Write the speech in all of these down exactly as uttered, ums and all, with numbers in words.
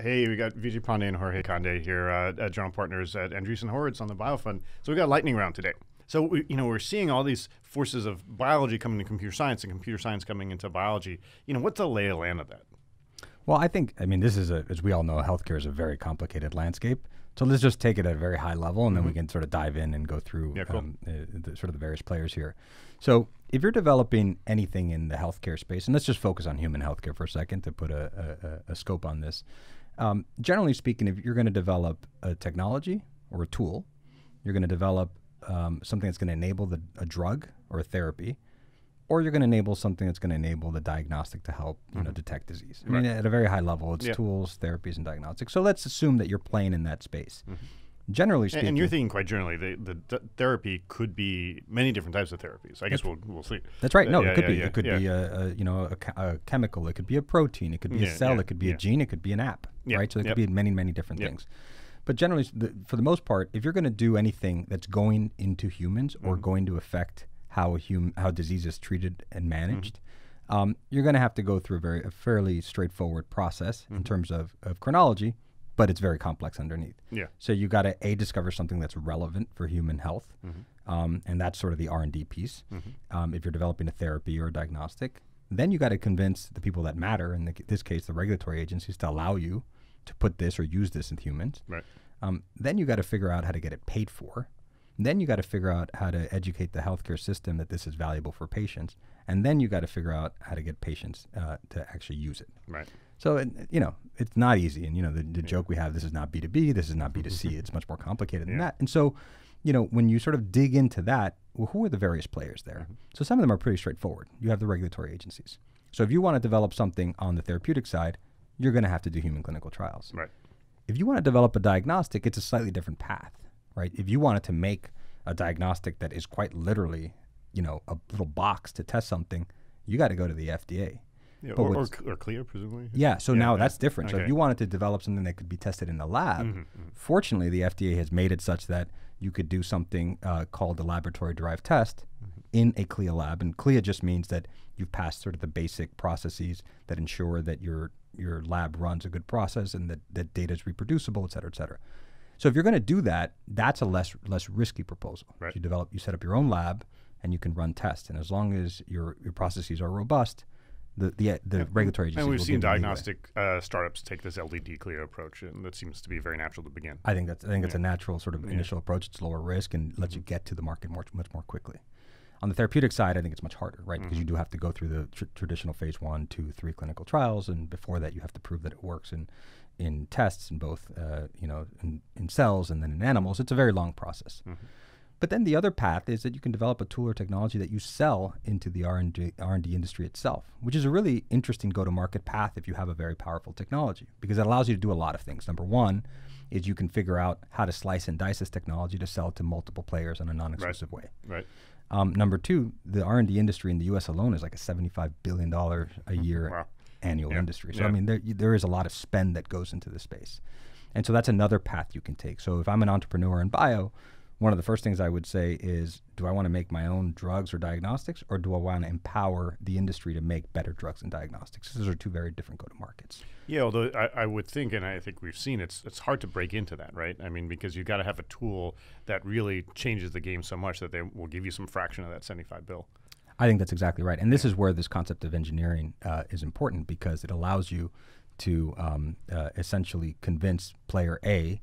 Hey, we got Vijay Pande and Jorge Conde here, uh, at General Partners at Andreessen Horowitz on the BioFund. So we got lightning round today. So we, you know, we're seeing all these forces of biology coming to computer science and computer science coming into biology. You know, what's the lay of the land of that? Well, I think, I mean, this is, a, as we all know, healthcare is a very complicated landscape. So let's just take it at a very high level, and mm-hmm. then we can sort of dive in and go through yeah, cool. um, uh, the, sort of the various players here. So if you're developing anything in the healthcare space, and let's just focus on human healthcare for a second to put a, a, a scope on this. Um, generally speaking, if you're going to develop a technology or a tool, you're going to develop um, something that's going to enable the, a drug or a therapy, or you're going to enable something that's going to enable the diagnostic to help you mm-hmm. know, detect disease. I right. mean, at a very high level, it's yeah. tools, therapies, and diagnostics. So let's assume that you're playing in that space. Mm-hmm. Generally speaking. And you're thinking quite generally, the, the therapy could be many different types of therapies. I guess we'll, we'll see. That's right. No, uh, yeah, it could yeah, be. Yeah, it could yeah. be a, a, you know, a, a chemical. It could be a protein. It could be yeah, a cell. Yeah, it could be yeah. a gene. It could be an app, yeah. right? So it yep. could be many, many different yep. things. But generally, the, for the most part, if you're going to do anything that's going into humans mm-hmm. or going to affect how, hum how disease is treated and managed, mm-hmm. um, you're going to have to go through a, very, a fairly straightforward process mm-hmm. in terms of, of chronology, but it's very complex underneath. Yeah. So you got to A, discover something that's relevant for human health, mm-hmm. um, and that's sort of the R and D piece. Mm-hmm. um, if you're developing a therapy or a diagnostic, then you got to convince the people that matter, in the, this case, the regulatory agencies, to allow you to put this or use this in humans. Right. Um, then you got to figure out how to get it paid for. Then you got to figure out how to educate the healthcare system that this is valuable for patients. And then you got to figure out how to get patients uh, to actually use it. Right. So, it, you know, it's not easy. And, you know, the, the yeah. joke we have, this is not B two B, this is not B two C. It's much more complicated yeah. than that. And so, you know, when you sort of dig into that, well, who are the various players there? Mm-hmm. So some of them are pretty straightforward. You have the regulatory agencies. So if you want to develop something on the therapeutic side, you're going to have to do human clinical trials. Right. If you want to develop a diagnostic, it's a slightly different path, right? If you wanted to make a diagnostic that is quite literally, you know, a little box to test something, you got to go to the F D A. Yeah, or, or, or CLIA, presumably. Yeah, so yeah, now yeah. that's different. Okay. So if you wanted to develop something that could be tested in the lab, mm-hmm, mm-hmm. fortunately, the F D A has made it such that you could do something uh, called a laboratory-derived test mm-hmm. in a CLIA lab. And CLIA just means that you've passed sort of the basic processes that ensure that your your lab runs a good process and that, that data is reproducible, et cetera, et cetera. So if you're going to do that, that's a less less risky proposal. Right. So you develop, you set up your own lab, and you can run tests. And as long as your, your processes are robust, the the, the yeah. regulatory agencies. And we've will seen diagnostic uh, startups take this L D D CLIA approach, and that seems to be very natural to begin. I think that's I think yeah. it's a natural sort of yeah. initial approach. It's lower risk and lets mm-hmm. you get to the market more, much more quickly. On the therapeutic side, I think it's much harder, right? Mm-hmm. Because you do have to go through the tr traditional phase one, two, three clinical trials, and before that, you have to prove that it works in in tests in both uh, you know in, in cells and then in animals. It's a very long process. Mm-hmm. But then the other path is that you can develop a tool or technology that you sell into the R and D industry itself, which is a really interesting go-to-market path if you have a very powerful technology, because it allows you to do a lot of things. Number one is you can figure out how to slice and dice this technology to sell to multiple players in a non-exclusive right. way. Right. Um, number two, the R and D industry in the U S alone is like a seventy-five billion dollars a year wow. annual yeah. industry. So yeah. I mean, there, there is a lot of spend that goes into this space. And so that's another path you can take. So if I'm an entrepreneur in bio, one of the first things I would say is, do I want to make my own drugs or diagnostics, or do I want to empower the industry to make better drugs and diagnostics? Those are two very different go-to-markets. Yeah, although I, I would think, and I think we've seen, it's it's hard to break into that, right? I mean, because you've got to have a tool that really changes the game so much that they will give you some fraction of that seventy-five bill. I think that's exactly right. And this is where this concept of engineering uh, is important, because it allows you to um, uh, essentially convince player A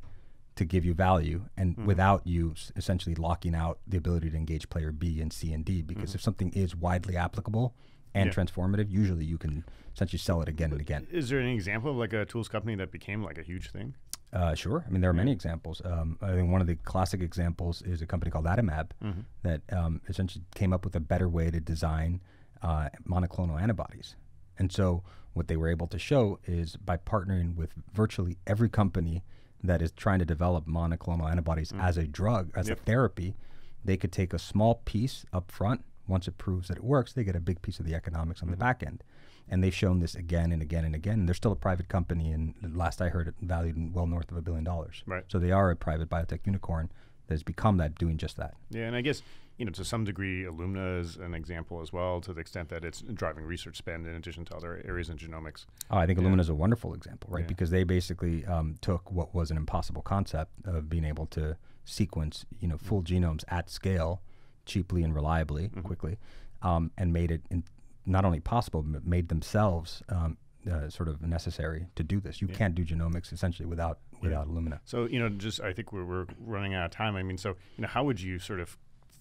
to give you value, and mm-hmm. without you essentially locking out the ability to engage player B and C and D, because mm-hmm. if something is widely applicable and yeah. transformative, usually you can essentially sell it again but and again. Is there an example of like a tools company that became like a huge thing? Uh, sure. I mean, there are yeah. many examples. Um, I think one of the classic examples is a company called Adimab mm-hmm. that um, essentially came up with a better way to design uh, monoclonal antibodies. And so what they were able to show is by partnering with virtually every company that is trying to develop monoclonal antibodies mm. as a drug, as yep. a therapy, they could take a small piece up front. Once it proves that it works, they get a big piece of the economics on mm-hmm. the back end. And they've shown this again and again and again. And they're still a private company, and last I heard, it valued in well north of a billion dollars. Right. So they are a private biotech unicorn that has become that, doing just that. Yeah, and I guess you know, to some degree, Illumina is an example as well, to the extent that it's driving research spend in addition to other areas in genomics. Oh, I think yeah. Illumina is a wonderful example, right? Yeah. Because they basically um, took what was an impossible concept of being able to sequence, you know, full mm-hmm. genomes at scale, cheaply and reliably, mm-hmm. quickly, um, and made it in not only possible, but made themselves um, Uh, sort of necessary to do this. You yeah. can't do genomics essentially without without yeah. Illumina. So you know, just I think we're, we're running out of time. I mean, so you know, how would you sort of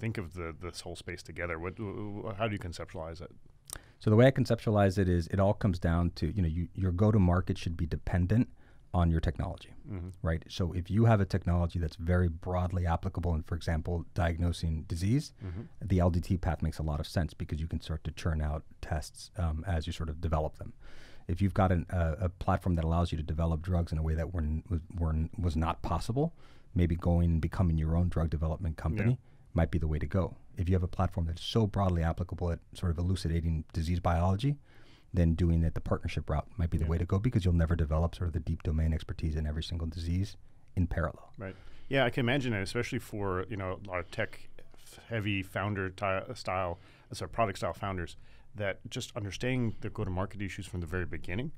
think of the this whole space together? What how do you conceptualize it? So the way I conceptualize it is, it all comes down to you know, you, your go to market should be dependent on your technology, mm-hmm. right? So if you have a technology that's very broadly applicable, and for example, diagnosing disease, mm-hmm. the L D T path makes a lot of sense because you can start to churn out tests um, as you sort of develop them. If you've got an, uh, a platform that allows you to develop drugs in a way that were, were, was not possible, maybe going and becoming your own drug development company yeah. might be the way to go. If you have a platform that's so broadly applicable at sort of elucidating disease biology, then doing it the partnership route might be the yeah. way to go, because you'll never develop sort of the deep domain expertise in every single disease in parallel. Right. Yeah, I can imagine it, especially for, you know, a lot of tech-heavy founder style, sorry, product-style founders, that just understanding the go-to-market issues from the very beginning,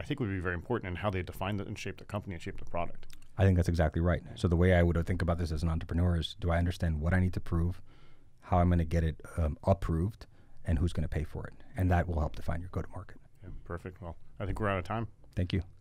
I think would be very important in how they define the, and shape the company and shape the product. I think that's exactly right. So the way I would think about this as an entrepreneur is, do I understand what I need to prove, how I'm gonna get it um, approved, and who's gonna pay for it? And that will help define your go-to-market. Yeah, perfect. Well, I think we're out of time. Thank you.